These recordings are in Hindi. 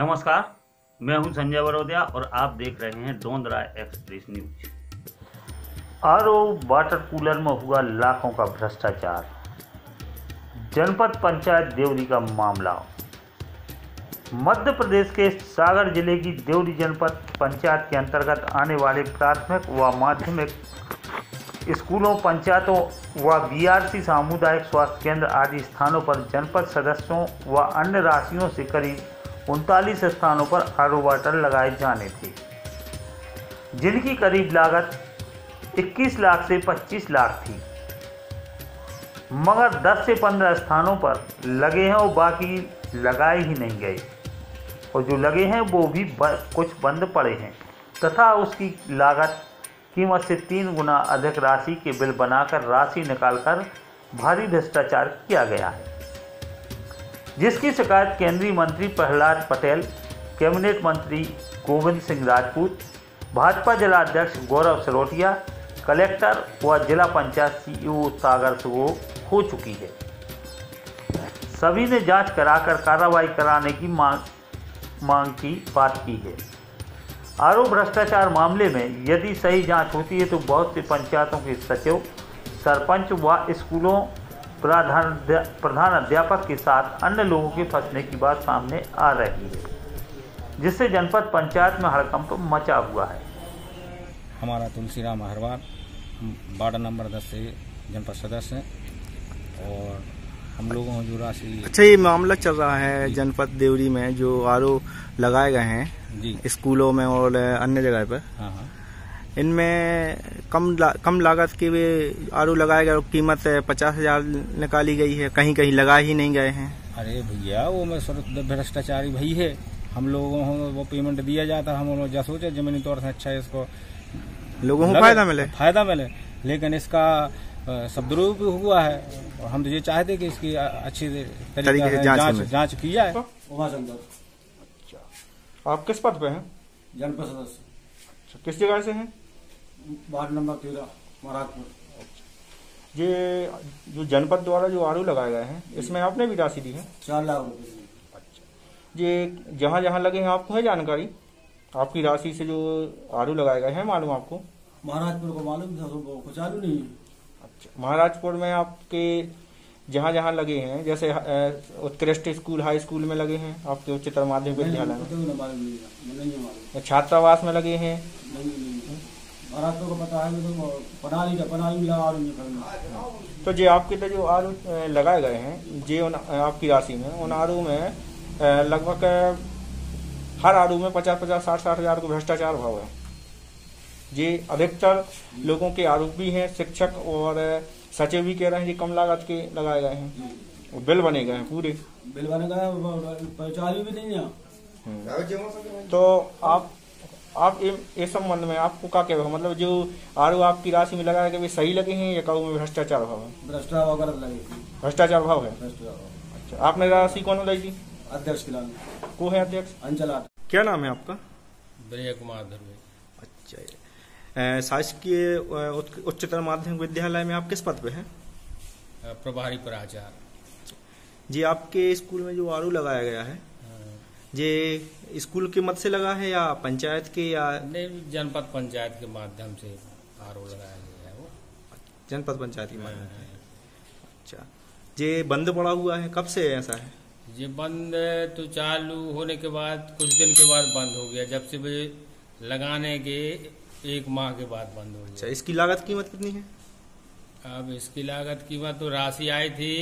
नमस्कार, मैं हूं संजय बड़ोदिया और आप देख रहे हैं दोंदरा express news. R O water cooler में हुआ लाखों का भ्रष्टाचार, जनपद पंचायत देवरी का मामला। मध्य प्रदेश के सागर जिले की देवरी जनपद पंचायत के अंतर्गत आने वाले प्राथमिक व माध्यमिक स्कूलों, पंचायतों व बीआरसी सामुदायिक स्वास्थ्य केंद्र आदि स्थानों पर जनपद सदस्यों व अन्य राशियों से करीब 39 स्थानों पर आरओ वाटर लगाए जाने थे, जिनकी करीब लागत 21 लाख से 25 लाख थी, मगर 10 से 15 स्थानों पर लगे हैं और बाकी लगाए ही नहीं गए, और जो लगे हैं वो भी कुछ बंद पड़े हैं तथा उसकी लागत कीमत से 3 गुना अधिक राशि के बिल बनाकर राशि निकालकर भारी भ्रष्टाचार किया गया है, जिसकी शिकायत केंद्रीय मंत्री प्रहलाद पटेल, कैबिनेट मंत्री गोविंद सिंह राजपूत, भाजपा जिलाध्यक्ष गौरव सरोतिया, कलेक्टर व जिला पंचायत सीईओ सागर से वो हो चुकी है। सभी ने जांच कराकर कार्रवाई कराने की बात की है। आरोप भ्रष्टाचार मामले में यदि सही जांच होती है तो बहुत से पंचायतों के सचिव, सरपंच व स्कूलों प्रधानाध्यापक के साथ अन्य लोगों के फंसने की बात सामने आ रही है, जिससे जनपद पंचायत में हड़कंप मचा हुआ है। हमारा तुलसीराम राम अहरवाल वार्ड नंबर 10 से जनपद सदस्य हैं और हम लोगों जो राशि। अच्छा, ये मामला चल रहा है जनपद देवरी में जो आरओ लगाए गए हैं जी स्कूलों में और अन्य जगह पर। हाँ। इनमें कम लागत के वे आरओ लगाए गए और कीमत 50,000 निकाली गई है, कहीं कहीं लगाए ही नहीं गए हैं। अरे भैया, वो मैं भ्रष्टाचारी भाई है। हम लोगों को वो पेमेंट दिया जाता, हम लोग सोचे जमीनी तौर से अच्छा है, इसको लोगों को फायदा मिले, लेकिन इसका सदुपयोग हुआ है और हम ये चाहते कि इसकी अच्छी तरीके से जांच की जाए। आप किस पद पे हैं? जनपद सदस्य। किस जगह से हैं? Ward number 13 Maharajpur. ये जो जनपद द्वारा जो आरओ लगाए गए हैं, इसमें आपने भी राशि दी है 4 लाख रूपये। अच्छा, ये जहाँ जहाँ लगे हैं आपको है जानकारी? आपकी राशि से जो आरओ लगाए गए हैं मालूम आपको? महाराजपुर को मालूम था, कुछ आलू नहीं है। अच्छा, महाराजपुर में आपके जहाँ जहाँ लगे हैं, जैसे उत्कृष्ट स्कूल, हाई स्कूल में लगे हैं, आपके उच्चतर माध्यमिक विद्यालय, छात्रावास में लगे हैं। महाराजपुर को पता है। तो जी आपके तो जो आरओ लगाए गए हैं जी आपकी राशि में, उन आरओ में लगभग हर आरओ में 50-50, 60-60 हजार को भ्रष्टाचार भाव है। ये अधिकतर लोगों के आरोपी हैं, शिक्षक और सचिव भी कह रहे हैं कि कम लागत के लगाए गए हैं, बिल बने गए हैं, पूरे बिल बने गए हैं। तो आप इस संबंध में आपको क्या कहना है, मतलब जो आरओ आपकी राशि में लगाए गए सही लगे हैं या कहूँ में भ्रष्टाचार भाव है? भ्रष्टाचार भाव है। अच्छा, आपने राशि कौन लाई थी? अध्यक्ष को है, अध्यक्ष आचल आठ। क्या नाम है आपका? दनिया कुमार धर्वी। अच्छा, शासकीय उच्चतर माध्यमिक विद्यालय में आप किस पद पे हैं? प्रभारी प्राचार्य। जी आपके स्कूल में जो आरओ लगाया गया है, जी स्कूल के मत से लगा है या पंचायत के या नहीं? जनपद पंचायत के माध्यम से आरओ लगाया गया है। वो जनपद पंचायत के माध्यम से। अच्छा, ये बंद पड़ा हुआ है, कब से ऐसा है? ये बंद तो चालू होने के बाद कुछ दिन के बाद बंद हो गया, जब से लगाने के 1 माह के बाद बंद हो गया। अच्छा, इसकी लागत कीमत कितनी है? अब इसकी लागत कीमत तो राशि आई थी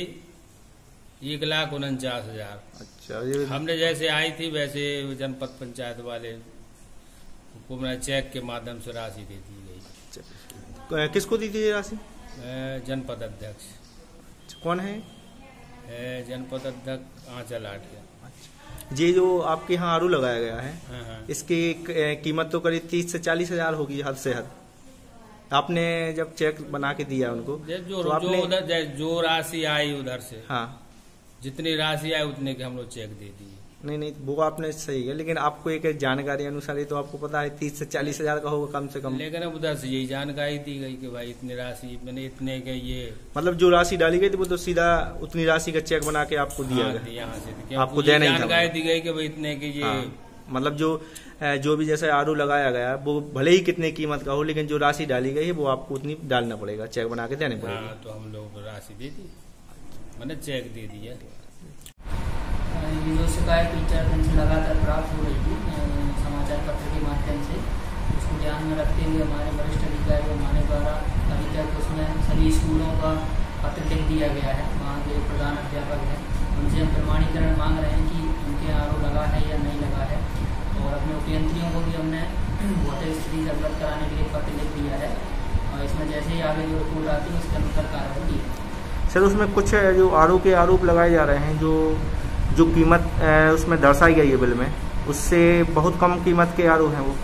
1,49,000। अच्छा, ये हमने जैसे आई थी वैसे जनपद पंचायत वाले को मैंने चेक के माध्यम से राशि दे दी गई। किसको दी थी राशि? जनपद अध्यक्ष। कौन है जनपद अध्यक्ष? आचल आठ। अच्छा, ये जो आपके यहाँ आरओ लगाया गया है, इसकी कीमत तो करीब 30 से 40 हजार होगी हद से हद। आपने जब चेक बना के दिया उनको तो आपने जो राशि आई उधर से? हाँ, जितनी राशि आई उतने के हम लोग चेक दे दिए। नहीं नहीं वो आपने सही है, लेकिन आपको एक जानकारी अनुसार ही तो आपको पता है 30 से 40 हजार का होगा कम से कम, लेकिन अब उधर से यही जानकारी दी गई कि भाई इतनी राशि मैंने इतने के ये मतलब जो राशि डाली गई थी वो तो सीधा उतनी राशि का चेक बना के आपको दिया गया, यहाँ से आपको जानकारी दी गई कि भाई इतने के ये मतलब जो भी जैसे आरू लगाया गया वो भले ही कितने कीमत का हो लेकिन जो राशि डाली गई है वो आपको उतनी डालना पड़ेगा, चेक बना के देने पड़ेगा। तो हम लोग राशि दे दी, मैंने चेक दे दिया। जो शिकायत 3-4 दिन से लगातार प्राप्त हो रही थी समाचार पत्र के माध्यम से, उसको ध्यान में रखते हुए हमारे वरिष्ठ अधिकारी हमारे द्वारा अभी तक उसमें सभी स्कूलों का पत्र लिख दिया गया है, वहाँ के प्रधान अध्यापक हैं उनसे हम प्रमाणीकरण मांग रहे हैं कि उनके आरोप लगा है या नहीं लगा है, और अपने उपयंत्रियों को भी हमने वोटर हिस्ट्री से अवगत कराने के लिए पत्र लिख दिया है, और इसमें जैसे ही आगे जो रिपोर्ट आती है उसके अनुसार कार्रवाई की है। सर उसमें कुछ जो आरोप लगाए जा रहे हैं जो कीमत उसमें दर्शाई गई है बिल में उससे बहुत कम कीमत के आरोप हैं, वो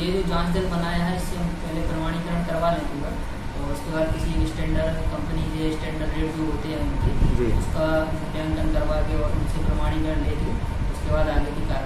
ये जो जांच दल बनाया है इससे हम पहले प्रमाणीकरण करवा लें पूरा, और उसके बाद किसी स्टैंडर्ड कंपनी के स्टैंडर्ड रेट जो होते हैं उनके उसका मूल्यांकन करवा के और उनसे प्रमाणीकरण लेके उसके बाद आगे की